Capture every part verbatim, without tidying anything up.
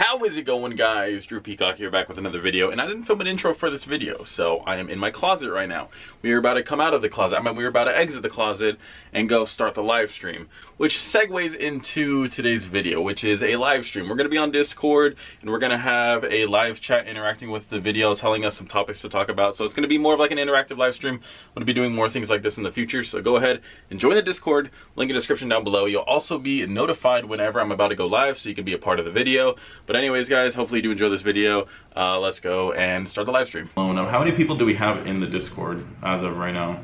How is it going, guys? Drew Peacock here, back with another video, and I didn't film an intro for this video, so I am in my closet right now. We are about to come out of the closet. I mean, we are about to exit the closet and go start the live stream, which segues into today's video, which is a live stream. We're gonna be on Discord, and we're gonna have a live chat interacting with the video, telling us some topics to talk about, so it's gonna be more of like an interactive live stream. I'm gonna be doing more things like this in the future, so go ahead and join the Discord, link in the description down below. You'll also be notified whenever I'm about to go live, so you can be a part of the video. But anyways, guys, hopefully you do enjoy this video. Uh, let's go and start the live stream. Oh no, how many people do we have in the Discord as of right now?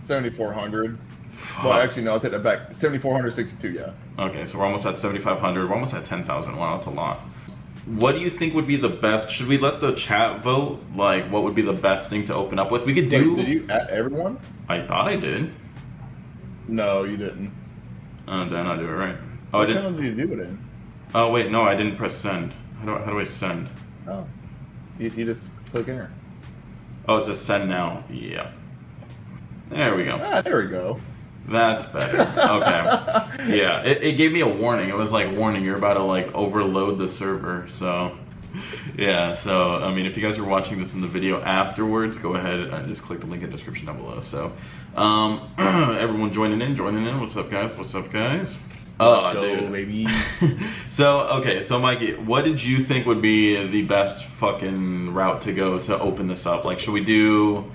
seventy-four hundred. Well, actually, no, I'll take that back. seventy-four sixty-two, yeah. Okay, so we're almost at seventy-five hundred. We're almost at ten thousand. Wow, that's a lot. What do you think would be the best? Should we let the chat vote? Like, what would be the best thing to open up with? We could do... Wait, did you at everyone? I thought I did. No, you didn't. Oh, did I not do it right? Oh, what I did. What channel did you do it in? Oh wait, no, I didn't press send. How do I, how do I send? Oh, you, you just click enter. Oh, it says send now. Yeah. There we go. Ah, there we go. That's better. Okay. Yeah, it, it gave me a warning. It was like, warning, you're about to like overload the server. So, yeah. So, I mean, if you guys are watching this in the video afterwards, go ahead and just click the link in the description down below. So, um, everyone joining in, joining in. What's up, guys? What's up, guys? Let's oh, go, dude. Baby. So, okay, so Mikey, what did you think would be the best fucking route to go to open this up? Like, should we do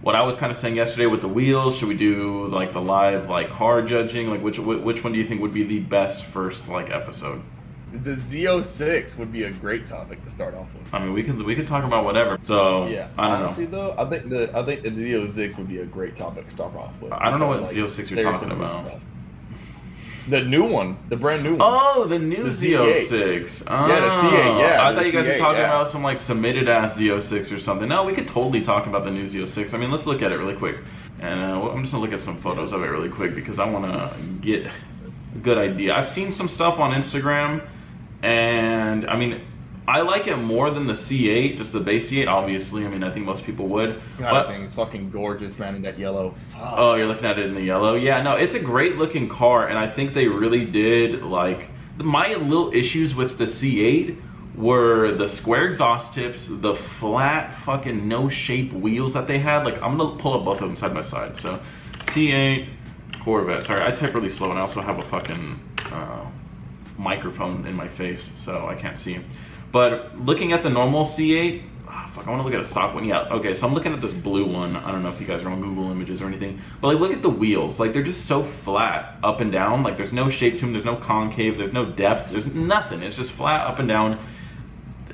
what I was kind of saying yesterday with the wheels? Should we do like the live like car judging? Like, which which one do you think would be the best first like episode? The Z oh six would be a great topic to start off with. I mean, we could we could talk about whatever. So yeah, I don't honestly know. though, I think the I think the Z oh six would be a great topic to start off with. I don't know what like, Z oh six you're talking about. The new one, the brand new one. Oh, the new the Z oh six. Oh. Yeah, the C eight, yeah. I thought you guys C eight, were talking yeah. about some like submitted ass Z oh six or something. No, we could totally talk about the new Z oh six. I mean, let's look at it really quick. And uh, I'm just gonna look at some photos of it really quick because I wanna get a good idea. I've seen some stuff on Instagram, and I mean, I like it more than the C eight, just the base C eight, obviously. I mean, I think most people would. God, that thing's fucking gorgeous, man, in that yellow. Fuck. Oh, you're looking at it in the yellow? Yeah, no, it's a great-looking car, and I think they really did, like... My little issues with the C eight were the square exhaust tips, the flat fucking no-shape wheels that they had. Like, I'm gonna pull up both of them side by side. So, C eight, Corvette. Sorry, I type really slow, and I also have a fucking uh, microphone in my face, so I can't see. But looking at the normal C eight, oh, fuck, I want to look at a stock one. Yeah, okay, so I'm looking at this blue one. I don't know if you guys are on Google Images or anything. But, like, look at the wheels. Like, they're just so flat up and down. Like, there's no shape to them. There's no concave. There's no depth. There's nothing. It's just flat up and down.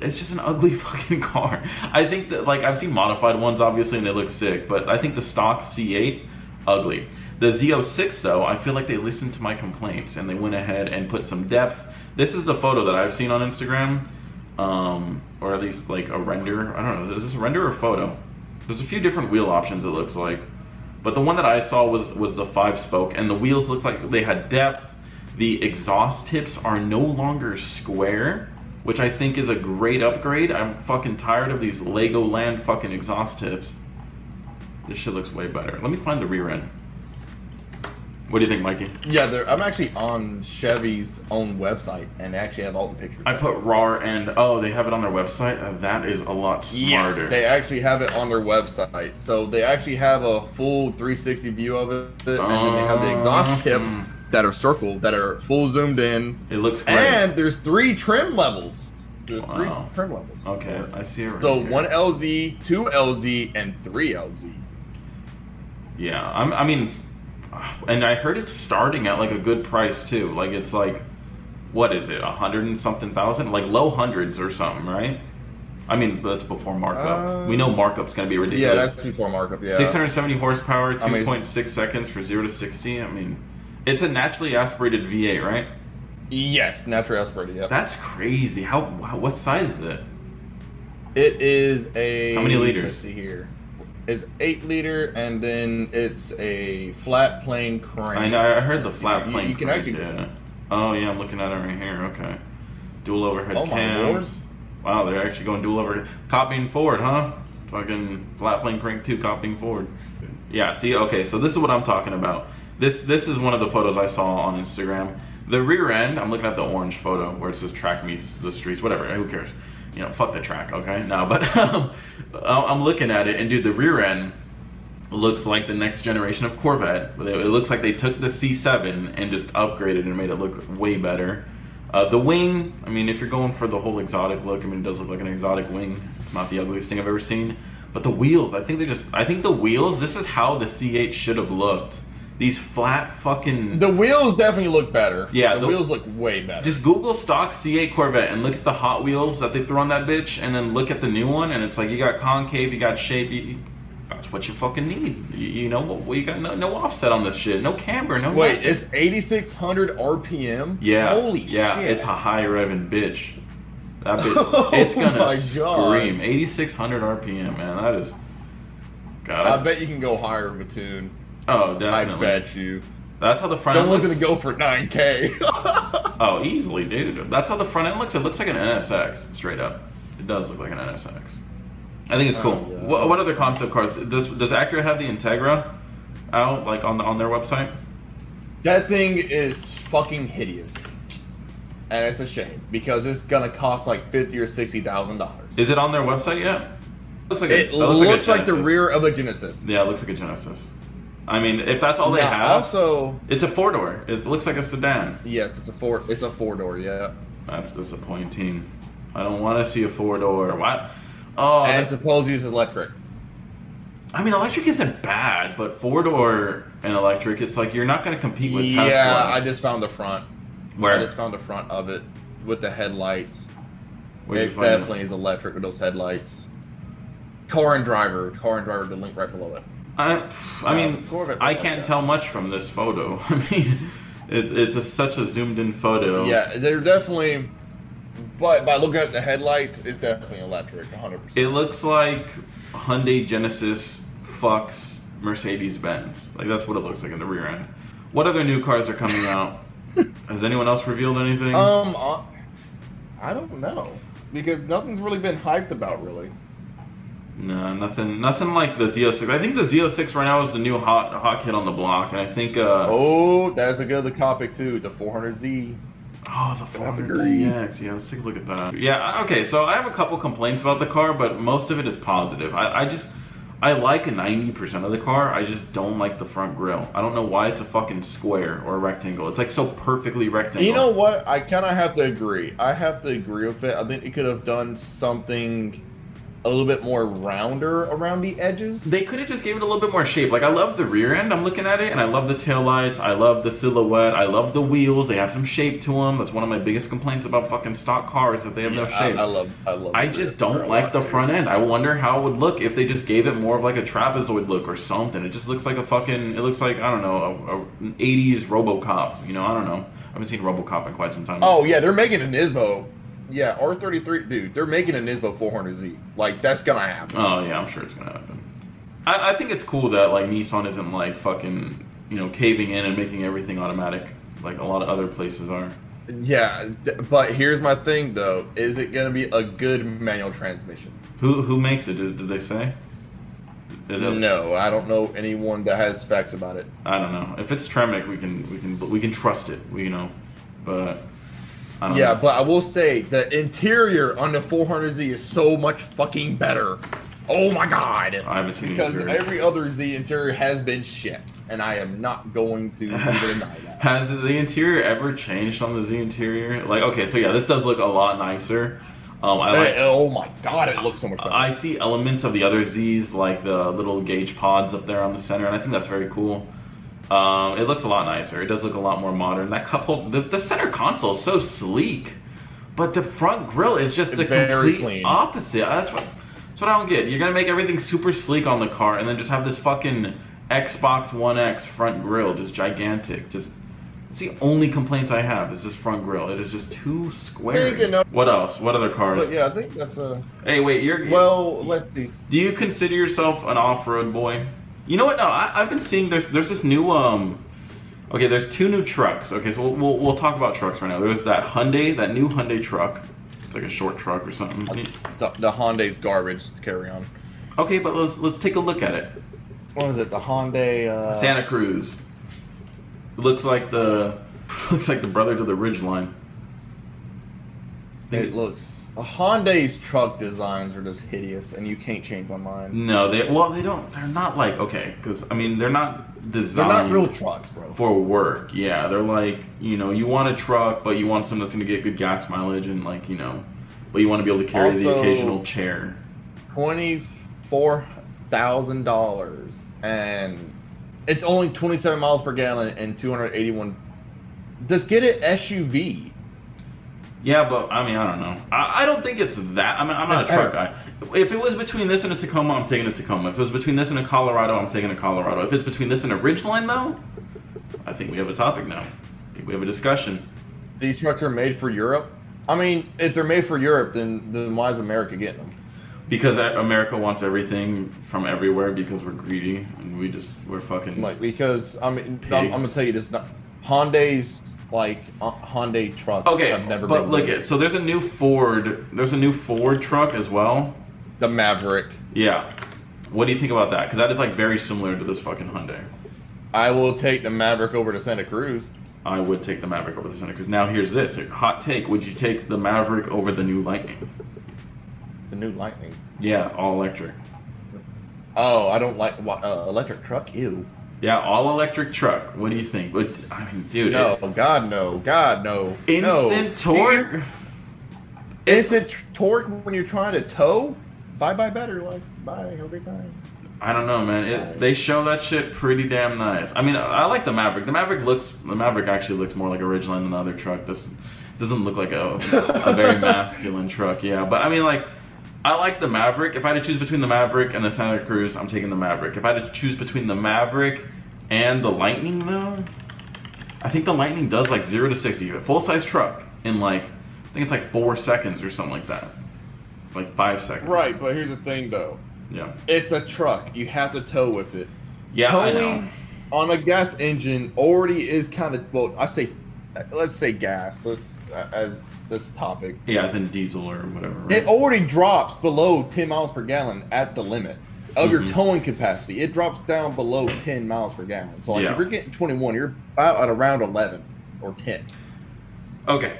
It's just an ugly fucking car. I think that, like, I've seen modified ones, obviously, and they look sick. But I think the stock C eight, ugly. The Z oh six, though, I feel like they listened to my complaints. And they went ahead and put some depth. This is the photo that I've seen on Instagram. Um, or at least like a render. I don't know, is this a render or a photo? There's a few different wheel options, it looks like. But the one that I saw was, was the five spoke, and the wheels look like they had depth. The exhaust tips are no longer square, which I think is a great upgrade. I'm fucking tired of these LEGO Land fucking exhaust tips. This shit looks way better. Let me find the rear end. What do you think, Mikey? Yeah, I'm actually on Chevy's own website, and they actually have all the pictures. I put raw and, oh, they have it on their website? Uh, that is a lot smarter. Yes, they actually have it on their website. So they actually have a full three sixty view of it, and um, then they have the exhaust tips that are circled, that are full zoomed in. It looks great. And there's three trim levels. There's wow. three trim levels. Okay, I see it right So here. One L Z, two L Z, and three L Z. Yeah, I'm, I mean... And I heard it's starting at like a good price too. Like it's like, what is it, a hundred and something thousand? Like low hundreds or something, right? I mean, that's before markup. Uh, we know markup's gonna be ridiculous. Yeah, that's before markup. Yeah. six hundred seventy horsepower, two point six seconds for zero to sixty. I mean, it's a naturally aspirated V eight, right? Yes, naturally aspirated. Yeah. That's crazy. How? What size is it? It is a. How many liters? Let's see here. Is eight liter, and then it's a flat plane crank. I know. I heard the flat plane. You, you can crank, actually. Yeah. Oh yeah, I'm looking at it right here. Okay. Dual overhead oh, cams. Wow, they're actually going dual overhead. Copying Ford, huh? Fucking flat plane crank too. Copying Ford. Yeah. See. Okay. So this is what I'm talking about. This this is one of the photos I saw on Instagram. The rear end, I'm looking at the orange photo where it says track meets the streets, whatever, who cares? You know, fuck the track, okay? No, but um, I'm looking at it, and dude, the rear end looks like the next generation of Corvette. It looks like they took the C seven and just upgraded and made it look way better. Uh, the wing, I mean, if you're going for the whole exotic look, I mean, it does look like an exotic wing. It's not the ugliest thing I've ever seen. But the wheels, I think they just, I think the wheels, this is how the C eight should have looked. These flat fucking... The wheels definitely look better. Yeah. The, the wheels look way better. Just Google stock C eight Corvette and look at the Hot Wheels that they threw on that bitch, and then look at the new one, and it's like, you got concave, you got shape, you, that's what you fucking need. You, you know, well, you got no, no offset on this shit, no camber, no... Wait, nothing. It's eighty-six hundred R P M? Yeah. Holy yeah, shit. Yeah, it's a high-revving bitch. That bitch, oh it's gonna my God. Scream. eighty-six hundred R P M, man, that is... God. I bet you can go higher with tune. Oh, definitely. I bet you. That's how the front Someone's end looks. Someone's gonna go for nine K. Oh, easily, dude. That's how the front end looks. It looks like an N S X, straight up. It does look like an N S X. I think it's cool. Oh, yeah. What, what other concept cars? Does, does Acura have the Integra out, like, on, the, on their website? That thing is fucking hideous. And it's a shame, because it's gonna cost, like, fifty or sixty thousand dollars. Is it on their website yet? Looks like it a, looks, looks like, like the rear of a Genesis. Yeah, it looks like a Genesis. I mean, if that's all they now, have, also it's a four door. It looks like a sedan. Yes, it's a four. It's a four door. Yeah. That's disappointing. I don't want to see a four door. What? Oh. And it's supposed to use electric. I mean, electric isn't bad, but four door and electric, it's like you're not going to compete with yeah, Tesla. Yeah, I just found the front. Where? I just found the front of it with the headlights. It definitely it? is electric with those headlights. Car and driver. Car and driver. The link right below it. I, I mean, yeah, I can't like tell much from this photo. I mean, it's it's a, such a zoomed in photo. Yeah, they're definitely, but by looking at the headlights, it's definitely electric, one hundred percent. It looks like Hyundai Genesis, Flex, Mercedes-Benz. Like, that's what it looks like in the rear end. What other new cars are coming out? Has anyone else revealed anything? Um, I don't know, because nothing's really been hyped about, really. No, nothing nothing like the Z oh six. I think the Z oh six right now is the new hot hot kid on the block, and I think... Uh, oh, that's a good topic, too. The four hundred Z. Oh, the four hundred Z X. Yeah, let's take a look at that. Yeah, okay, so I have a couple complaints about the car, but most of it is positive. I, I just... I like ninety percent of the car. I just don't like the front grille. I don't know why it's a fucking square or a rectangle. It's like so perfectly rectangle. You know what? I kind of have to agree. I have to agree with it. I think it could have done something... a little bit more rounder around the edges. They could have just gave it a little bit more shape. Like, I love the rear end. I'm looking at it, and I love the taillights. I love the silhouette. I love the wheels. They have some shape to them. That's one of my biggest complaints about fucking stock cars, that they have yeah, no shape. I, I love I love I just don't like the front end. I wonder how it would look if they just gave it more of like a trapezoid look or something. It just looks like a fucking, it looks like, I don't know, a, an eighties RoboCop. You know, I don't know. I haven't seen RoboCop in quite some time. Oh, yeah, they're making a Nismo. Yeah, R thirty-three, dude, they're making a Nismo four hundred Z. Like, that's gonna happen. Oh, yeah, I'm sure it's gonna happen. I, I think it's cool that, like, Nissan isn't, like, fucking, you know, caving in and making everything automatic, like a lot of other places are. Yeah, but here's my thing, though. Is it gonna be a good manual transmission? Who who makes it? Did, did they say? Is it... No, I don't know anyone that has facts about it. I don't know. If it's Tremec, we can, we can, we can trust it, you know, but... Yeah, know. But I will say the interior on the four hundred Z is so much fucking better. Oh my god! I haven't seen because the every other Z interior has been shit, and I am not going to deny that. Has the interior ever changed on the Z interior? Like, okay, so yeah, this does look a lot nicer. Um, I like, oh my god, it looks so much better. I see elements of the other Zs, like the little gauge pods up there on the center, and I think that's very cool. Um, it looks a lot nicer. It does look a lot more modern. That couple, the, the center console is so sleek, but the front grille is just the complete clean. opposite. That's what, that's what I don't get. You're gonna make everything super sleek on the car, and then just have this fucking Xbox One X front grille, just gigantic. Just it's the only complaint I have is this front grille. It is just too square. What else? What other cars? But yeah, I think that's a. Hey, wait, you're. Well, let's see. Do you consider yourself an off-road boy? You know what? No, I, I've been seeing there's there's this new um, okay. There's two new trucks. Okay, so we'll, we'll we'll talk about trucks right now. There's that Hyundai, that new Hyundai truck. It's like a short truck or something. The, the Hyundai's garbage. Carry on. Okay, but let's let's take a look at it. What was it? The Hyundai uh... Santa Cruz. It looks like the looks like the brother to the Ridgeline. It looks. Hyundai's truck designs are just hideous, and you can't change my mind. No, they well, they don't. They're not like okay, because I mean, they're not designed. They're not real trucks, bro. For work, yeah, they're like you know, you want a truck, but you want something that's gonna get good gas mileage and like you know, but you want to be able to carry also, the occasional chair. Twenty-four thousand dollars, and it's only twenty-seven miles per gallon and two hundred eighty-one. Just get an S U V. Yeah, but I mean, I don't know. I, I don't think it's that. I mean, I'm not a truck guy. If it was between this and a Tacoma, I'm taking a Tacoma. If it was between this and a Colorado, I'm taking a Colorado. If it's between this and a Ridgeline, though, I think we have a topic now. I think we have a discussion. These trucks are made for Europe? I mean, if they're made for Europe, then, then why is America getting them? Because America wants everything from everywhere because we're greedy and we just, we're fucking. Like, because, I mean, I'm, I'm going to tell you this. Not, Hyundai's. Like uh, Hyundai trucks. Okay, I've never but been look at so there's a new Ford. There's a new Ford truck as well. The Maverick. Yeah. What do you think about that? Because that is like very similar to this fucking Hyundai. I will take the Maverick over to Santa Cruz. I would take the Maverick over to Santa Cruz. Now here's this hot take: would you take the Maverick over the new Lightning? The new Lightning. Yeah, all electric. Oh, I don't like uh, electric truck. Ew. Yeah, all electric truck. What do you think? What I mean, dude. No, it, God, no, God, no. Instant no. torque. Instant torque when you're trying to tow. Bye, bye, better life. Bye, every time. I don't know, man. It, they show that shit pretty damn nice. I mean, I, I like the Maverick. The Maverick looks. The Maverick actually looks more like a Ridgeline than the other truck. This doesn't look like a a very masculine truck. Yeah, but I mean, like. I like the Maverick. If I had to choose between the Maverick and the Santa Cruz, I'm taking the Maverick. If I had to choose between the Maverick and the Lightning, though, I think the Lightning does like zero to sixty. A full-size truck in like, I think it's like four seconds or something like that. Like five seconds. Right, but here's the thing, though. Yeah. It's a truck. You have to tow with it. Yeah, Towing I know. on a gas engine already is kind of, well, I say, let's say gas. Let's as... this topic. Yeah, as in diesel or whatever. Right? It already drops below ten miles per gallon at the limit of mm-hmm. your towing capacity. It drops down below ten miles per gallon. So like yeah. if you're getting twenty-one, you're about at around eleven or ten. Okay.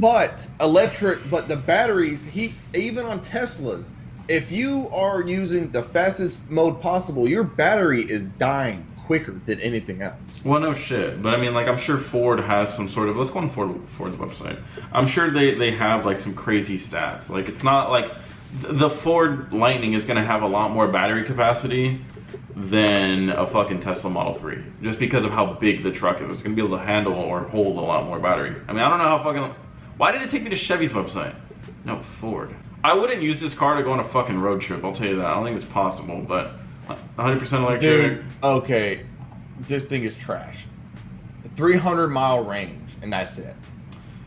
But electric, but the batteries, he even on Teslas, if you are using the fastest mode possible, your battery is dying quicker than anything else. Well, no shit, but I mean, like, I'm sure Ford has some sort of. Let's go on Ford Ford's website. I'm sure they they have like some crazy stats. Like, it's not like the Ford Lightning is gonna have a lot more battery capacity than a fucking Tesla Model three, just because of how big the truck is. It's gonna be able to handle or hold a lot more battery. I mean, I don't know how fucking. Why did it take me to Chevy's website? No, Ford. I wouldn't use this car to go on a fucking road trip. I'll tell you that. I don't think it's possible, but. one hundred percent electric. Dude, okay, this thing is trash. three hundred mile range, and that's it.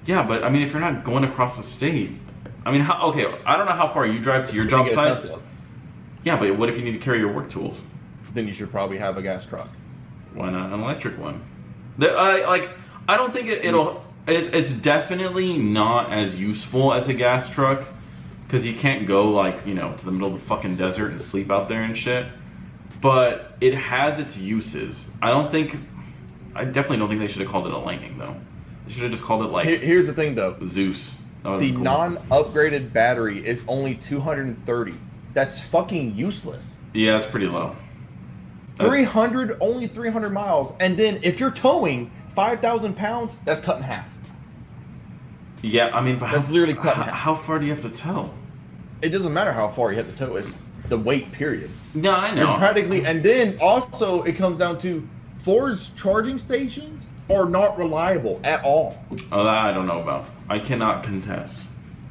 Yeah, but I mean, if you're not going across the state, I mean, how, okay, I don't know how far you drive to your job site. Yeah, but what if you need to carry your work tools? Then you should probably have a gas truck. Why not an electric one? I like. I don't think it, it'll. It, it's definitely not as useful as a gas truck because you can't go like you know to the middle of the fucking desert and sleep out there and shit. But it has its uses. I don't think, I definitely don't think they should have called it a Lightning though. They should have just called it like. Here, here's the thing though. Zeus. The cool. non-upgraded battery is only two hundred thirty. That's fucking useless. Yeah, it's pretty low. That's three hundred, only three hundred miles, and then if you're towing five thousand pounds, that's cut in half. Yeah, I mean, but that's how, literally cut how, in half. How far do you have to tow? It doesn't matter how far you have to tow. It's the weight period. No, I know. And practically, and then also it comes down to Ford's charging stations are not reliable at all. Oh, that I don't know about. I cannot contest.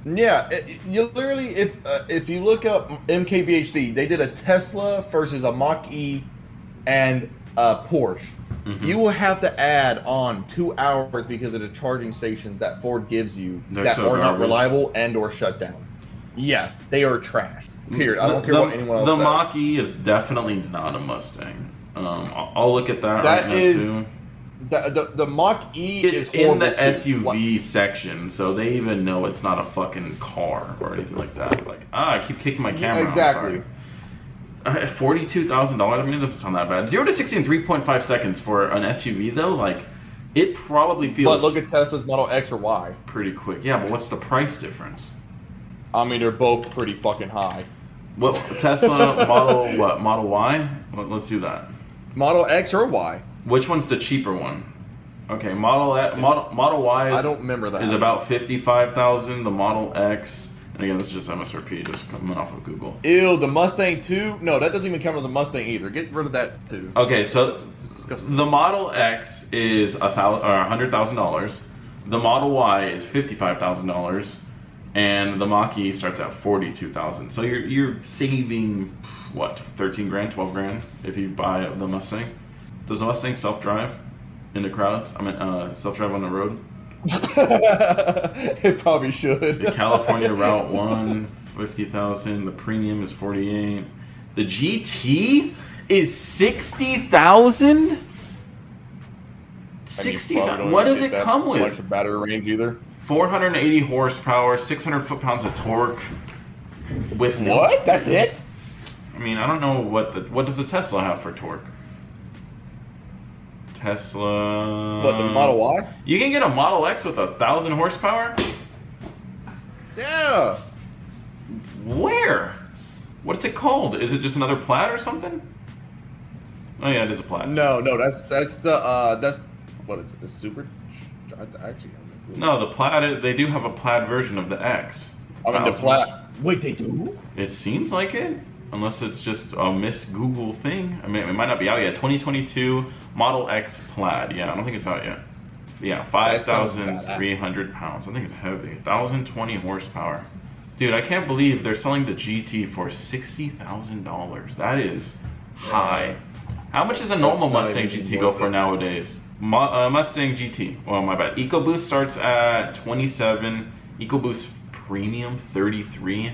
Yeah, it, you literally, if uh, if you look up M K B H D, they did a Tesla versus a Mach-E and a Porsche. Mm-hmm. You will have to add on two hours because of the charging stations that Ford gives you They're that so are not reliable and or shut down. Yes, they are trash. Period. I don't the, care what anyone else the says. The Mach-E is definitely not a Mustang. Um, I'll, I'll look at that. That right is now too. The, the the Mach-E it's is in the S U V what? section, so they even know it's not a fucking car or anything like that. Like ah, I keep kicking my camera. Yeah, exactly. Uh, Forty-two thousand dollars. I mean, it doesn't sound that bad. Zero to sixty in three point five seconds for an S U V though. Like It probably feels... But look at Tesla's Model X or Y. Pretty quick. Yeah, but what's the price difference? I mean, they're both pretty fucking high. Well, Tesla Model what? Model Y? Let's do that. Model X or Y? Which one's the cheaper one? Okay, Model Model Model Y. Is, I don't remember that. Is about fifty-five thousand. The Model X, and again, this is just M S R P, just coming off of Google. Ew, the Mustang two. No, that doesn't even count as a Mustang either. Get rid of that too. Okay, so the Model X is a thousand or a hundred thousand dollars. The Model Y is fifty-five thousand dollars, and the Mach-E starts at forty-two thousand. So you're you're saving what, thirteen grand, twelve grand if you buy the Mustang. Does the Mustang self-drive? Into crowds? I mean, uh, self-drive on the road? It probably should. The California Route one, fifty thousand. The premium is forty-eight. The G T is sixty thousand? sixty thousand. What does it come with? Much battery range either. four hundred eighty horsepower, six hundred foot-pounds of torque. With what? That's it? I mean, I don't know what the... What does the Tesla have for torque? Tesla. But the Model Y? You can get a Model X with a thousand horsepower? Yeah. Where? What's it called? Is it just another Plaid or something? Oh yeah, it is a Plaid. No, no, that's that's the uh that's what is it? The Super? I, I actually don't know. No, the Plaid. They do have a Plaid version of the X. I mean, the Plaid. Wait, they do? It seems like it. Unless it's just a Miss Google thing. I mean, it might not be out yet. twenty twenty-two Model X Plaid. Yeah, I don't think it's out yet. Yeah, five thousand three hundred pounds. I think it's heavy. one thousand twenty horsepower. Dude, I can't believe they're selling the G T for sixty thousand dollars. That is high. How much does a normal Mustang G T go for nowadays? Mo uh, Mustang G T. Well, my bad. EcoBoost starts at twenty-seven. EcoBoost Premium, thirty-three.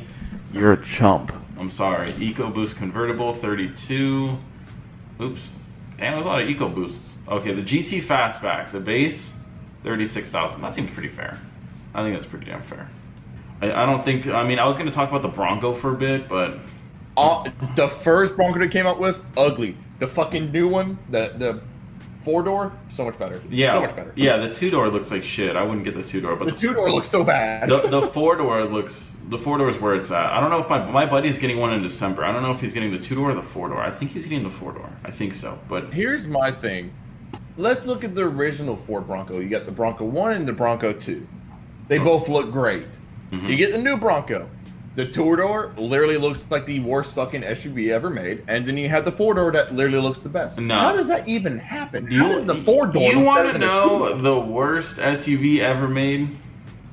You're a chump. I'm sorry, EcoBoost Convertible, thirty-two. Oops. Damn, there's a lot of EcoBoosts. Okay, the G T Fastback, the base, thirty-six thousand. That seems pretty fair. I think that's pretty damn fair. I, I don't think, I mean, I was going to talk about the Bronco for a bit, but... Uh, the first Bronco they came out with, ugly. The fucking new one, the, the four-door, so much better. Yeah, so much better. Yeah, the two-door looks like shit. I wouldn't get the two-door. But the, the two-door looks so bad. The, the four-door looks... The four-door is where it's at. I don't know if my my buddy's getting one in December. I don't know if he's getting the two-door or the four-door. I think he's getting the four-door. I think so. But here's my thing. Let's look at the original Ford Bronco. You got the Bronco one and the Bronco two. They oh. both look great. Mm-hmm. You get the new Bronco. The two-door literally looks like the worst fucking S U V ever made. And then you have the four-door that literally looks the best. No. How does that even happen? You, How does the four-door You want to know the worst S U V ever made?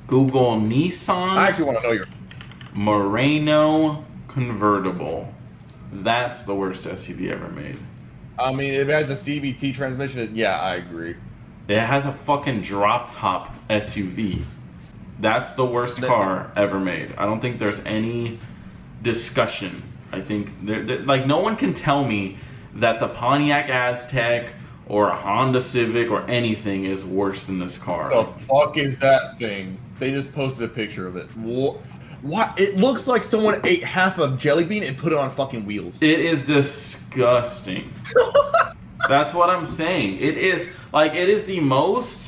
Google Nissan. I actually want to know your... Moreno convertible. That's the worst S U V ever made. I mean, it has a C V T transmission. Yeah, I agree. It has a fucking drop top S U V. That's the worst car ever made. I don't think there's any discussion. I think they're, they're, like, no one can tell me that the Pontiac Aztec or a Honda Civic or anything is worse than this car. What the fuck is that thing? They just posted a picture of it. What? What? It looks like someone ate half of jelly bean and put it on fucking wheels. It is disgusting. That's what I'm saying. It is, like, it is the most,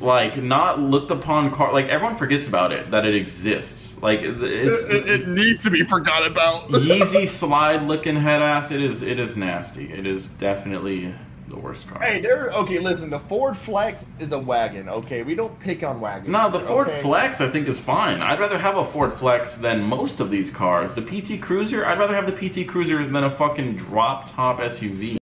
like, not looked upon car. Like, everyone forgets about it, that it exists. Like, it's, it, it, it needs to be forgot about. Yeezy slide looking head ass. It is, it is nasty. It is definitely the worst car. Hey, there. Okay, listen. The Ford Flex is a wagon. Okay, we don't pick on wagons. No, the Ford okay? Flex I think is fine. I'd rather have a Ford Flex than most of these cars. The P T Cruiser. I'd rather have the P T Cruiser than a fucking drop top S U V.